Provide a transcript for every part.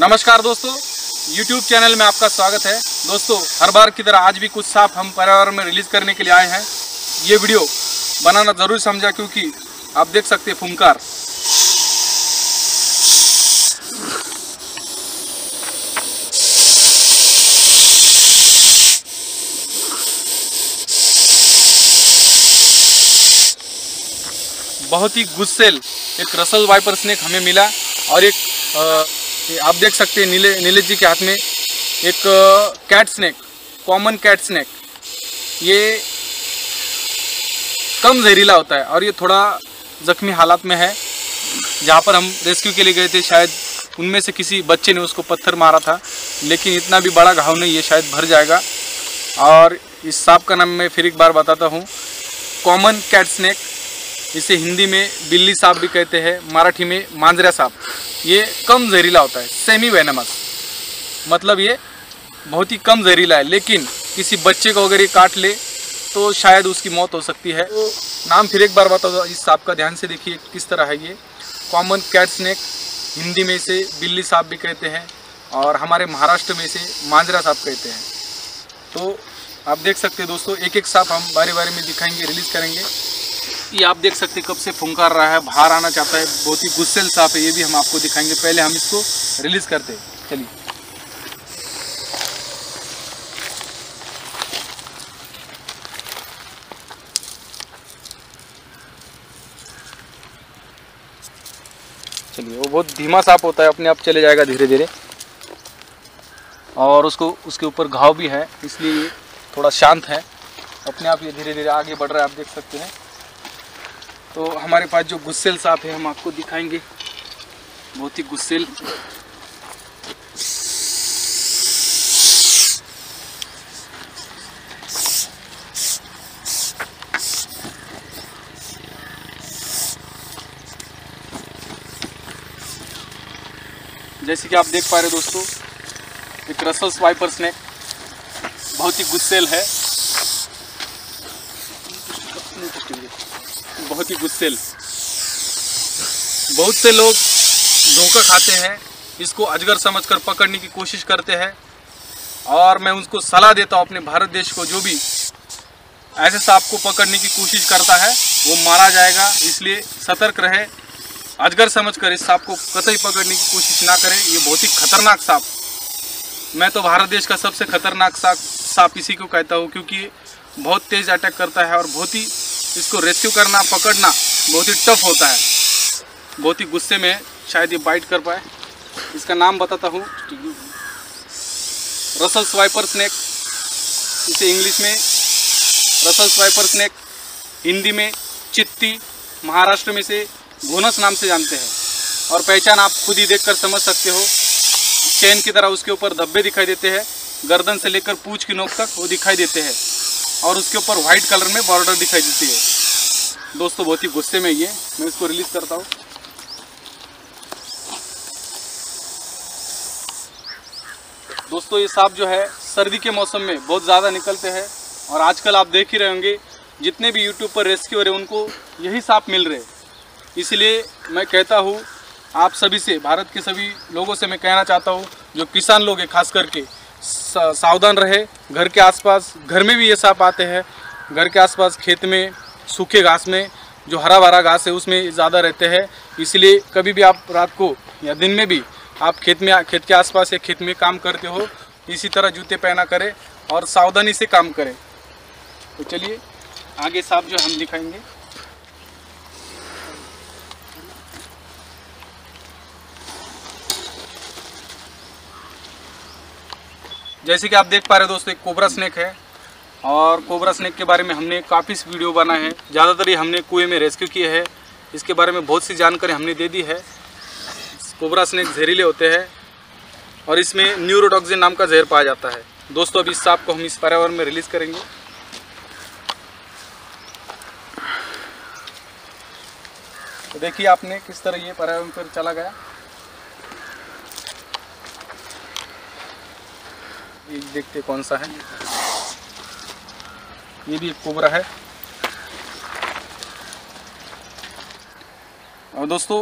नमस्कार दोस्तों, YouTube channel में आपका स्वागत है। दोस्तों, हर बार की तरह आज भी कुछ साफ हम पर्यावरण में रिलीज करने के लिए आए हैं। ये वीडियो बनाना ज़रूर समझा, क्योंकि आप देख सकते हैं फुंकार। बहुत ही गुस्सेल एक रसल वाइपर स्नेक हमें मिला और एक आप देख सकते हैं नीलेश जी के हाथ में एक cat snake, common cat snake. ये कम जहरीला होता है और ये थोड़ा जख्मी हालत में है। जहाँ पर हम रेस्क्यू के लिए गए थे, शायद उनमें से किसी बच्चे ने उसको पत्थर मारा था, लेकिन इतना भी बड़ा घाव नहीं, ये शायद भर जाएगा। और इस सांप का नाम मैं फिर एक बार बताता हूँ, कॉमन कैट स्नेक। इसे हिंदी में बिल्ली सांप भी कहते हैं, मराठी में मांजरा सांप। ये कम जहरीला होता है, सेमी वेनमस, मतलब ये बहुत ही कम जहरीला है, लेकिन किसी बच्चे को अगर ये काट ले तो शायद उसकी मौत हो सकती है। नाम फिर एक बार बता दो इस सांप का, ध्यान से देखिए किस तरह है। ये कॉमन कैट स्नेक, हिंदी में इसे बिल्ली सांप भी कहते हैं और हमारे महाराष्ट्र में इसे मांजरा सांप कहते हैं। तो आप देख सकते हैं दोस्तों, एक एक सांप हम बारे बारे में दिखाएंगे, रिलीज़ करेंगे। ये आप देख सकते हैं कब से फुंकार रहा है, बाहर आना चाहता है, बहुत ही गुस्सेल सांप है। ये भी हम आपको दिखाएंगे, पहले हम इसको रिलीज करते हैं। चलिए, चलिए। वो बहुत धीमा सांप होता है, अपने आप चले जाएगा धीरे धीरे, और उसको उसके ऊपर घाव भी है, इसलिए ये थोड़ा शांत है। अपने आप ये धीरे धीरे आगे बढ़ रहा है, आप देख सकते हैं। तो हमारे पास जो गुस्सेल सांप है हम आपको दिखाएंगे, बहुत ही गुस्सेल। जैसे कि आप देख पा रहे दोस्तों, एक रसल्स वाइपर स्नेक बहुत ही गुस्सेल है, बहुत ही गुस्सेल। बहुत से लोग धोखा खाते हैं, इसको अजगर समझकर पकड़ने की कोशिश करते हैं, और मैं उनको सलाह देता हूँ अपने भारत देश को, जो भी ऐसे सांप को पकड़ने की कोशिश करता है वो मारा जाएगा। इसलिए सतर्क रहे, अजगर समझकर इस सांप को कतई पकड़ने की कोशिश ना करें। ये बहुत ही खतरनाक सांप, मैं तो भारत देश का सबसे खतरनाक सांप इसी को कहता हूँ, क्योंकि बहुत तेज़ अटैक करता है और बहुत ही इसको रेस्क्यू करना, पकड़ना बहुत ही टफ होता है। बहुत ही गुस्से में शायद ये बाइट कर पाए। इसका नाम बताता हूँ, रसल्स वाइपर स्नेक। इसे इंग्लिश में रसल्स वाइपर स्नेक, हिंदी में चित्ती, महाराष्ट्र में से घोनस नाम से जानते हैं। और पहचान आप खुद ही देखकर समझ सकते हो, चैन की तरह उसके ऊपर धब्बे दिखाई देते हैं, गर्दन से लेकर पूँछ की नोक तक वो दिखाई देते हैं, और उसके ऊपर व्हाइट कलर में बॉर्डर दिखाई देती है। दोस्तों, बहुत ही गुस्से में ये, मैं इसको रिलीज करता हूँ। दोस्तों, ये सांप जो है सर्दी के मौसम में बहुत ज़्यादा निकलते हैं, और आजकल आप देख ही रहे होंगे जितने भी यूट्यूब पर रेस्क्यू हो रहे उनको यही सांप मिल रहे। इसलिए मैं कहता हूँ आप सभी से, भारत के सभी लोगों से मैं कहना चाहता हूँ, जो किसान लोग हैं खास करके, सावधान रहे। घर के आसपास, घर में भी ये सांप आते हैं, घर के आसपास खेत में, सूखे घास में, जो हरा भरा घास है उसमें ज़्यादा रहते हैं। इसलिए कभी भी आप रात को या दिन में भी आप खेत के आसपास या खेत में काम करते हो, इसी तरह जूते पहना करें और सावधानी से काम करें। तो चलिए आगे सांप जो हम दिखाएंगे। जैसे कि आप देख पा रहे दोस्तों, एक कोबरा स्नेक है, और कोबरा स्नेक के बारे में हमने काफ़ी वीडियो बनाए हैं, ज़्यादातर ये हमने कुएं में रेस्क्यू किए हैं, इसके बारे में बहुत सी जानकारी हमने दे दी है। कोबरा स्नेक जहरीले होते हैं और इसमें न्यूरोटॉक्सिन नाम का जहर पाया जाता है। दोस्तों, अब इस सांप को हम इस पर्यावरण में रिलीज़ करेंगे। तो देखिए आपने किस तरह ये पर्यावरण पर चला गया। ये देखते कौन सा है, ये भी एक कोबरा है। और दोस्तों,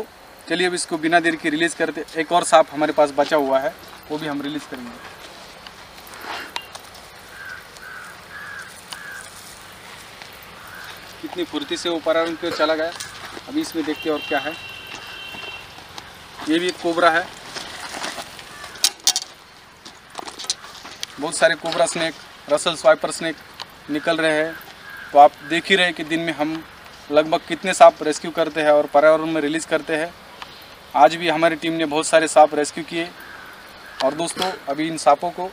चलिए अब इसको बिना देर के रिलीज़ करते। एक और सांप हमारे पास बचा हुआ है, वो भी हम रिलीज़ करेंगे। कितनी फुर्ती से वो परारन की ओर चला गया। अभी इसमें देखते हैं और क्या है। ये भी एक कोबरा है। बहुत सारे cobra snake, Russell's viper snake निकल रहे हैं। तो आप देख ही रहे हैं कि दिन में हम लगभग कितने सांप रेस्क्यू करते हैं और पर्यावरण में रिलीज़ करते हैं। आज भी हमारी टीम ने बहुत सारे सांप रेस्क्यू किए। और दोस्तों अभी इन सांपों को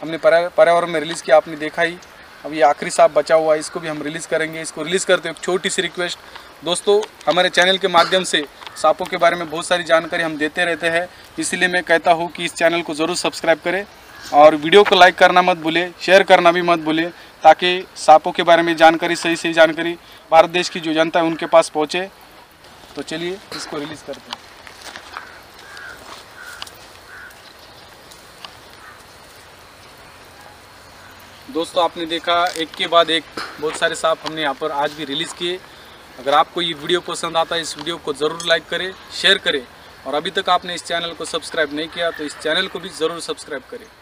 हमने पर्यावरण में रिलीज़ किया, आपने देखा ही। अब ये आखिरी सांप बचा हुआ है, इसको भी हम रिलीज़ करेंगे। इसको रिलीज़ करते हुए एक छोटी सी रिक्वेस्ट, दोस्तों हमारे चैनल के माध्यम से सांपों के बारे में बहुत सारी जानकारी हम देते रहते हैं, इसलिए मैं कहता हूँ कि इस चैनल को ज़रूर सब्सक्राइब करें और वीडियो को लाइक करना मत भूलें, शेयर करना भी मत भूलें, ताकि सांपों के बारे में जानकारी, सही जानकारी भारत देश की जो जनता है उनके पास पहुँचे। तो चलिए इसको रिलीज़ करते हैं। दोस्तों आपने देखा एक के बाद एक बहुत सारे सांप हमने यहाँ पर आज भी रिलीज़ किए। अगर आपको ये वीडियो पसंद आता है, इस वीडियो को ज़रूर लाइक करें, शेयर करें और अभी तक आपने इस चैनल को सब्सक्राइब नहीं किया तो इस चैनल को भी ज़रूर सब्सक्राइब करें।